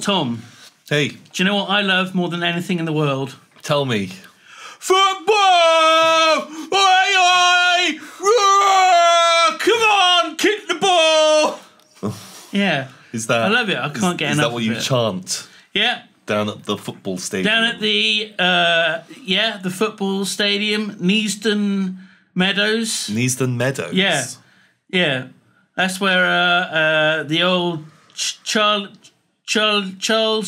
Tom. Hey. Do you know what I love more than anything in the world? Tell me. Football! Oi, oi! Come on, kick the ball! Yeah. Is that? I love it. I can't get enough of it. Is that what you chant? Yeah. Down at the football stadium. Down at the yeah, the football stadium, Neasden Meadows. Neasden Meadows. Yeah, yeah, that's where the old Charles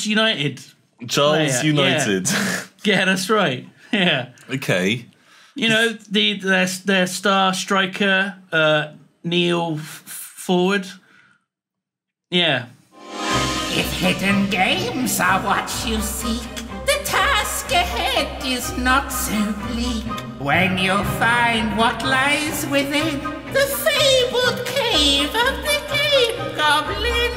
United. Charles United. Yeah. Yeah, that's right. Yeah. Okay. You know their star striker, Neil Forward. Yeah. If hidden games are what you seek, the task ahead is not so bleak. When you find what lies within the fabled cave of the Game Goblin.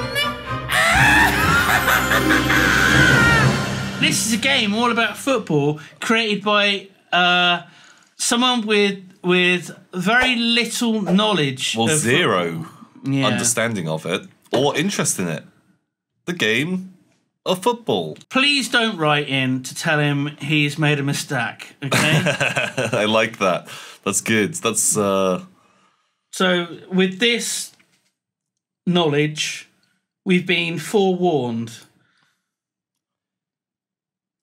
This is a game all about football, created by someone with very little knowledge, or zero understanding of it or interest in it. The game of football. Please don't write in to tell him he's made a mistake, okay? I like that. That's good. That's so with this knowledge, we've been forewarned.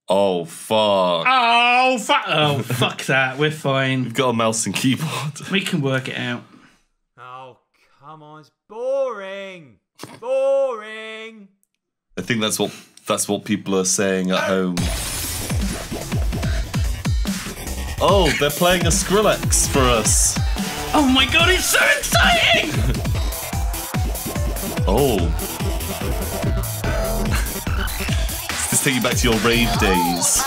Oh fuck. Oh fuck. Oh fuck that. We're fine. We've got a mouse and keyboard. We can work it out. Oh, come on. It's boring. Boring. I think that's what people are saying at home. Oh, they're playing a Skrillex for us. Oh my god, it's so exciting! Oh. Does this take you back to your rave days?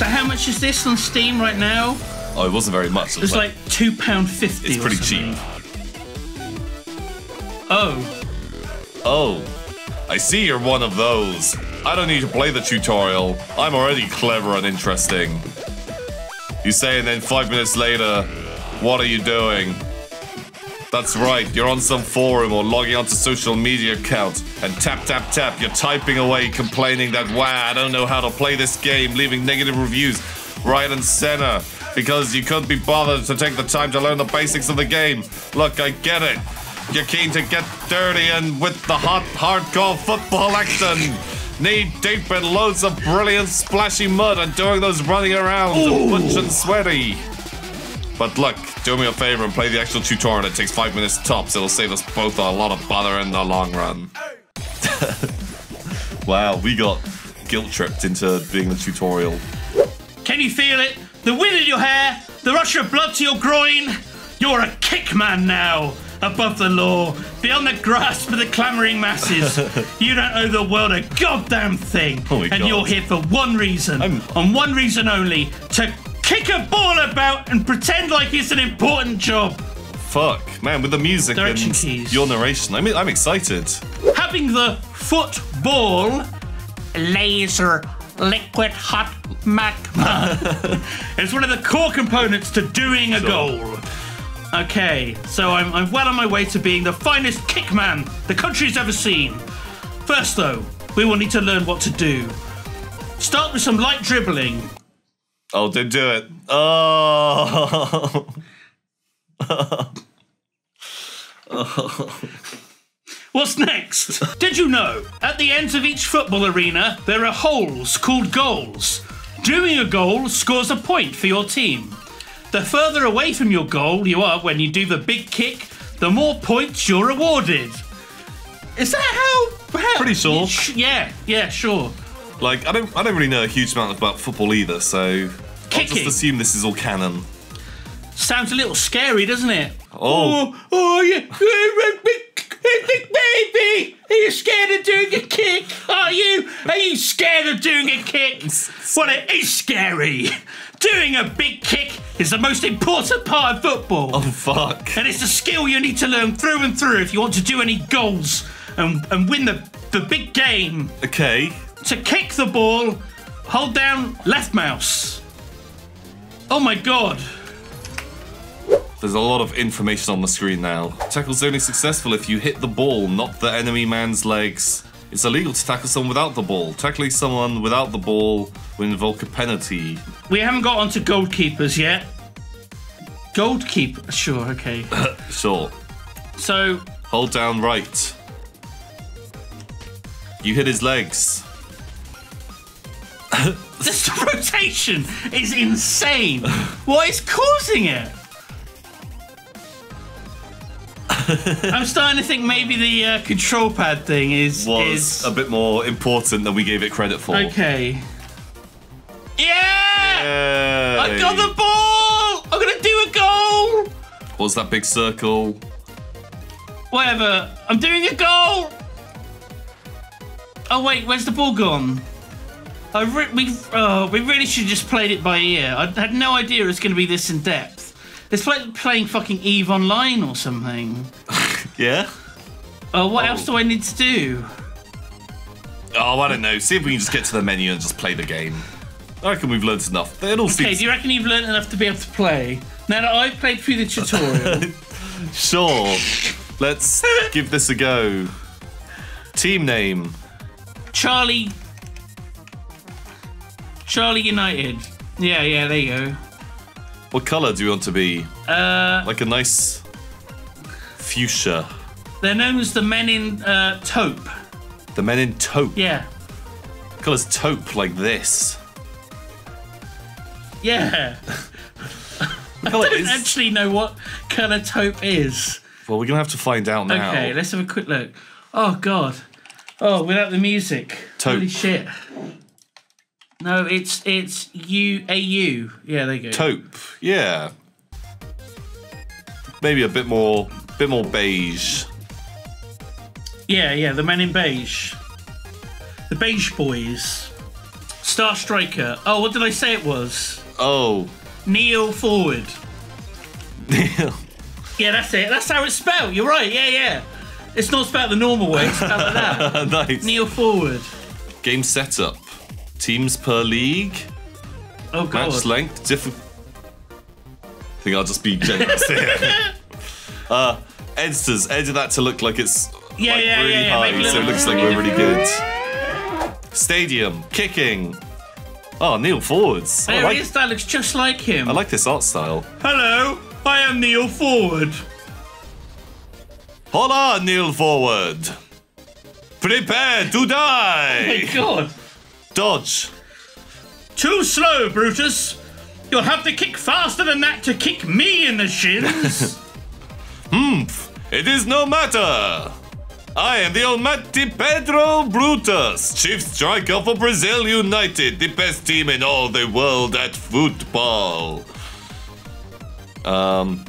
So how much is this on Steam right now? Oh, it wasn't very much. It was like £2.50. It's pretty cheap. Oh. Oh. I see you're one of those. I don't need to play the tutorial. I'm already clever and interesting. You say, and then 5 minutes later, what are you doing? That's right, you're on some forum or logging onto social media accounts, and tap, tap, tap, you're typing away, complaining that, wow, I don't know how to play this game, leaving negative reviews right and center, because you couldn't be bothered to take the time to learn the basics of the game. Look, I get it. You're keen to get dirty and with the hot, hardcore football action. Knee deep in loads of brilliant, splashy mud and doing those running around and punch and sweaty. But look, do me a favor and play the actual tutorial. It takes 5 minutes tops. It'll save us both a lot of bother in the long run. Wow, we got guilt-tripped into being the tutorial. Can you feel it? The wind in your hair, the rush of blood to your groin. You're a kickman now. Above the law, beyond the grasp of the clamouring masses. You don't owe the world a goddamn thing. And you're here for one reason, and one reason only, to kick a ball about and pretend like it's an important job. Fuck, man, with the music and your narration, I mean, I'm excited. Having the football, laser, liquid, hot magma, is one of the core components to doing a goal. Okay, so I'm well on my way to being the finest kickman the country's ever seen. First, though, we will need to learn what to do. Start with some light dribbling. Oh, don't do it. Oh. What's next? Did you know, at the ends of each football arena, there are holes called goals. Doing a goal scores a point for your team. The further away from your goal you are when you do the big kick, the more points you're awarded. Is that how pretty sure. Yeah, yeah, sure. Like, I don't really know a huge amount about football either, so I'll just assume this is all canon. Sounds a little scary, doesn't it? Oh yeah, baby, are you scared of doing a kick? Are you? Are you scared of doing a kick? Well, it is scary. Doing a big kick is the most important part of football. Oh, fuck. And it's a skill you need to learn through and through if you want to do any goals and win the big game. Okay. To kick the ball, hold down left mouse. Oh, my God. There's a lot of information on the screen now. Tackle's only successful if you hit the ball, not the enemy man's legs. It's illegal to tackle someone without the ball. Tackling someone without the ball will invoke a penalty. We haven't got onto goalkeepers yet. Goalkeeper, sure, okay. Sure. So... hold down right. You hit his legs. This rotation is insane. What is causing it? I'm starting to think maybe the control pad thing was a bit more important than we gave it credit for. Okay. Yeah! Yay. I got the ball! I'm gonna do a goal! What's that big circle? Whatever. I'm doing a goal! Oh wait, where's the ball gone? We really should have just played it by ear. I had no idea it was going to be this in depth. It's like playing fucking EVE Online or something. Yeah? What else do I need to do? Oh, I don't know. See if we can just get to the menu and just play the game. I reckon we've learned enough. Okay, do you reckon you've learned enough to be able to play? Now that I've played through the tutorial. Sure. Let's give this a go. Team name. Charlie United. Yeah, there you go. What colour do you want to be? Like a nice fuchsia. They're known as the men in taupe. The men in taupe? Yeah. What colour's taupe, like this? Yeah. I don't actually know what colour taupe is. Well, we're going to have to find out now. Okay, let's have a quick look. Oh, God. Oh, without the music. Taupe. Holy shit. No, it's U-A-U. Yeah, there you go. Taupe. Yeah. Maybe a bit more beige. Yeah, the men in beige. The beige boys. Star Striker. Oh, what did I say it was? Oh. Neil Forward. Neil. Yeah, that's it. That's how it's spelled. You're right. Yeah. It's not spelled the normal way. It's spelled like that. Nice. Neil Forward. Game setup. Teams per league. Oh god. Match length. I think I'll just be generous here. Editors, edit that to look like it's really high, so it looks like we're really good. Stadium kicking. Oh, Neil Forwards. There he is. That looks just like him. I like this art style. Hello, I am Neil Forward. Hola, Neil Forward. Prepare to die. Oh my god. Dodge. Too slow, Brutus. You'll have to kick faster than that to kick me in the shins. Humph. It is no matter. I am the almighty Pedro Brutus, chief striker for Brazil United, the best team in all the world at football. Boom.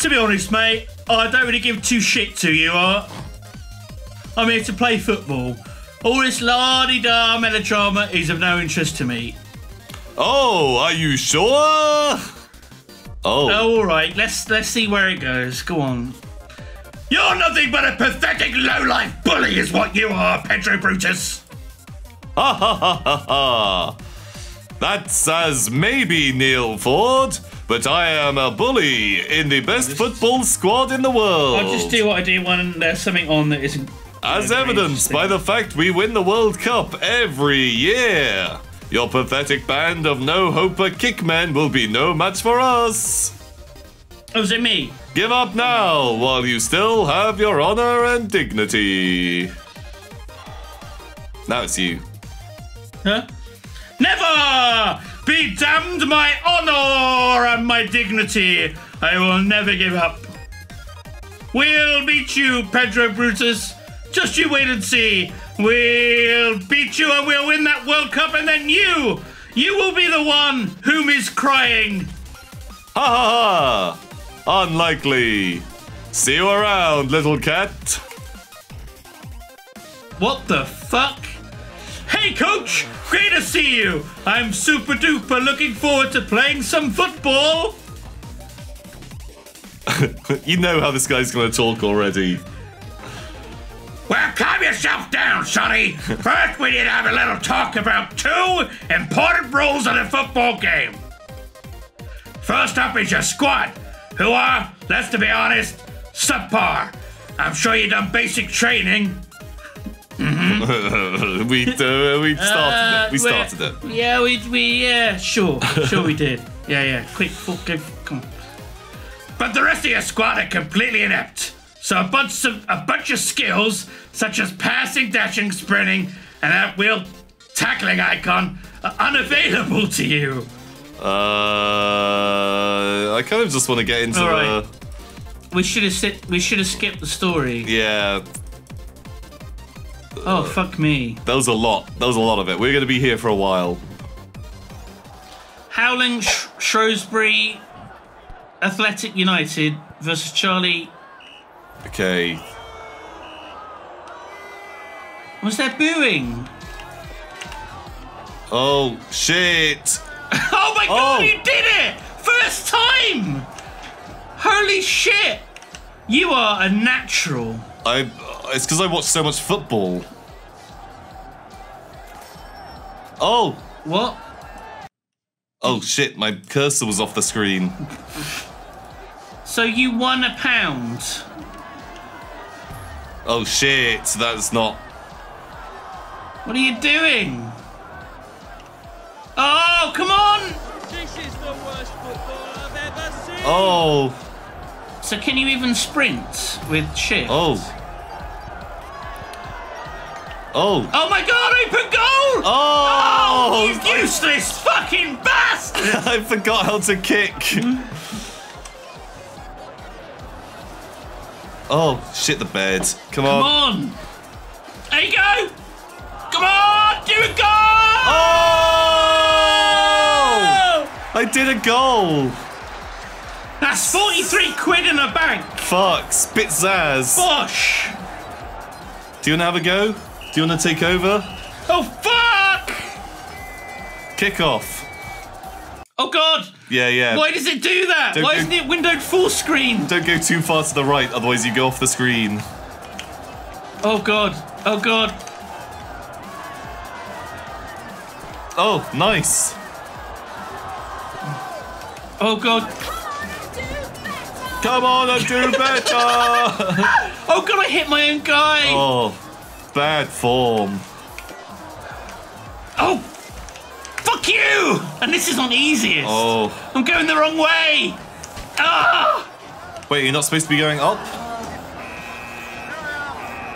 To be honest, mate, I don't really give two shit to you, alright? I'm here to play football. All this la-di-da melodrama is of no interest to me. Oh, are you sure? Oh, alright, let's see where it goes. Go on. You're nothing but a pathetic low-life bully is what you are, Pedro Brutus. Ha ha ha ha ha. That's as maybe, Neil Ford, but I am a bully in the best football squad in the world. I'll just do what I do when there's something on that isn't... As evidenced by the fact we win the World Cup every year. Your pathetic band of no-hoper kickmen will be no match for us. Oh, is it me? Give up now while you still have your honor and dignity. Now it's you. Huh? Never be damned my honor and my dignity. I will never give up. We'll beat you, Pedro Brutus. Just you wait and see. We'll beat you and we'll win that World Cup, and then you will be the one whom is crying. Ha ha ha. Unlikely. See you around, little cat. What the fuck? Hey, coach. Great to see you! I'm super duper looking forward to playing some football! You know how this guy's gonna talk already. Well, calm yourself down, Sonny. First, we need to have a little talk about two important rules of the football game. First up is your squad, who are, let's be honest, subpar. I'm sure you've done basic training. Mm-hmm. we started it. Yeah, sure we did. Yeah, quick, come on. But the rest of your squad are completely inept. So a bunch of skills such as passing, dashing, sprinting, and that wheel tackling icon are unavailable to you. I kind of just want to get into the. We should have skipped the story. Yeah. Oh, fuck me. That was a lot. That was a lot of it. We're going to be here for a while. Howling Shrewsbury Athletic United versus Charlie. Okay. Was there booing? Oh, shit. Oh, my God, you did it! First time! Holy shit. You are a natural. It's because I watch so much football. Oh! What? Oh shit, my cursor was off the screen. So you won £1. Oh shit, that's not... What are you doing? Oh, come on! This is the worst football I've ever seen! Oh! So can you even sprint with shit? Oh. Oh. Oh my God, open goal! Oh! You useless fucking bastard! I forgot how to kick. Oh, shit the bed. Come on. There you go! Come on, do a goal! Oh! I did a goal. That's 43 quid in a bank. Fuck, Spitzaz. Bosh. Do you want to have a go? Do you want to take over? Oh, fuck! Kick off. Oh, God. Yeah. Why does it do that? Why isn't it windowed full screen? Don't go too far to the right, otherwise you go off the screen. Oh, God. Oh, God. Oh, nice. Oh, God. Come on, I'll do better. Oh, God, I hit my own guy. Oh. Bad form. Oh, fuck you! And this is on easiest. Oh, I'm going the wrong way. Ah! Wait, you're not supposed to be going up.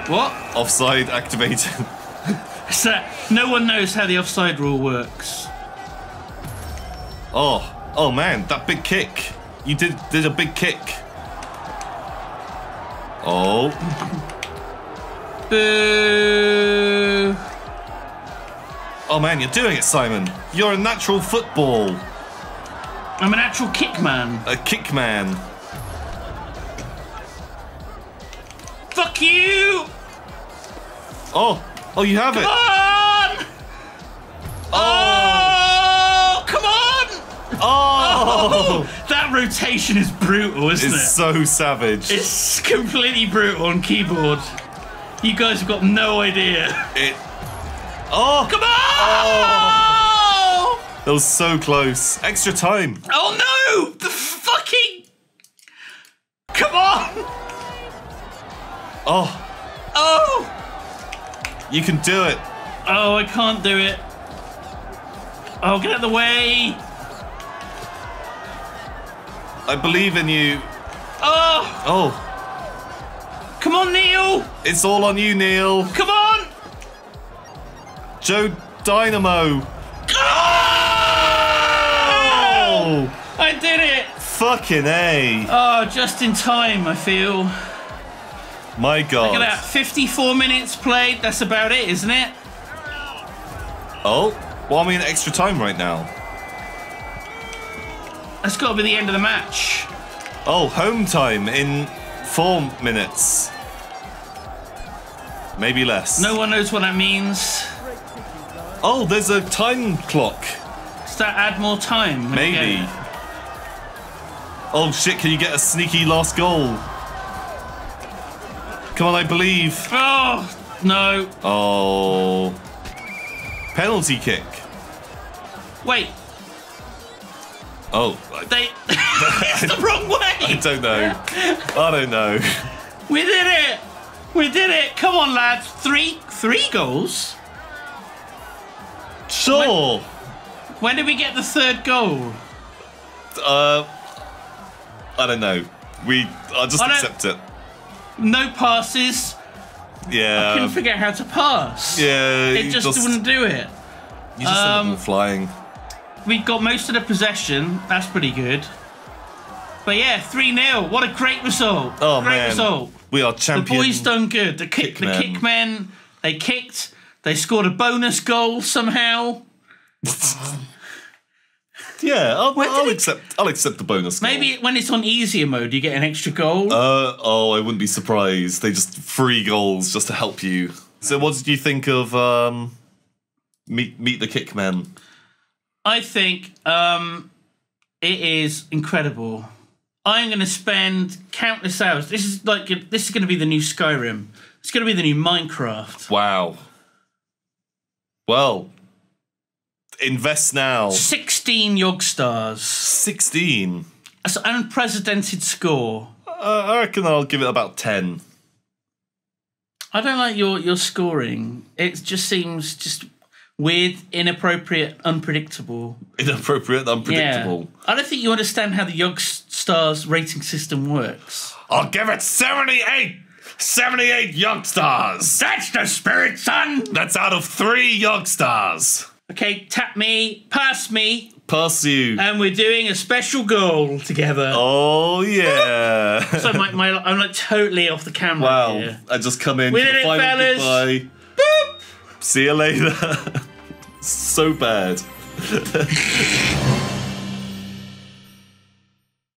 What? Offside activated. So no one knows how the offside rule works. Oh man, that big kick! You did a big kick. Oh. Boo. Oh man, you're doing it, Simon. You're a natural football. I'm a natural kick man. A kick man. Fuck you! Oh, you have it. Come on! Oh, come on! Oh, that rotation is brutal, isn't it? It's so savage. It's completely brutal on keyboard. You guys have got no idea. Oh! Come on! Oh. That was so close. Extra time. Oh no! The fucking! Come on! Oh! Oh! You can do it. Oh, I can't do it. Oh, get out of the way! I believe in you. Oh! Oh! Come on, Neil! It's all on you, Neil. Come on! Joe Dynamo. Oh! I did it! Fucking A. Oh, just in time, I feel. My God. Look at that, 54 minutes played. That's about it, isn't it? Oh, well, I'm in extra time right now. That's got to be the end of the match. Oh, home time in... 4 minutes. Maybe less. No one knows what that means. Oh, there's a time clock. Does that add more time? Maybe. Oh shit, can you get a sneaky last goal? Come on, I believe. Oh, no. Oh. Penalty kick. Wait. Oh. It's the wrong way. I don't know. I don't know. We did it. We did it. Come on, lads. Three goals? Sure. When did we get the third goal? I don't know. I just accept it. No passes. Yeah. I couldn't figure out how to pass. Yeah. It just wouldn't do it. You just end up flying. We got most of the possession. That's pretty good. But yeah, 3-0. What a great result. Oh, great result. We are champions. The boys done good. The Kickmen, they kicked. They scored a bonus goal somehow. Yeah, I'll accept the bonus goal. Maybe when it's on easier mode, you get an extra goal. Oh, I wouldn't be surprised. They just free goals just to help you. So what did you think of Meet the Kickmen? I think it is incredible. I'm going to spend countless hours. This is going to be the new Skyrim. It's going to be the new Minecraft. Wow. Well, invest now. 16 Yogstars. 16? That's an unprecedented score. I reckon I'll give it about 10. I don't like your scoring. It just seems weird, inappropriate, unpredictable. Inappropriate, unpredictable. Yeah. I don't think you understand how the Yogstars rating system works. I'll give it 78! 78 Yogstars! That's the spirit, son! That's out of 3 Yogstars. Okay, tap me, pass me. Pass you. And we're doing a special goal together. Oh, yeah. So I'm like totally off the camera here. I just come in. We did it, fellas. Goodbye. Boop. See you later. So bad.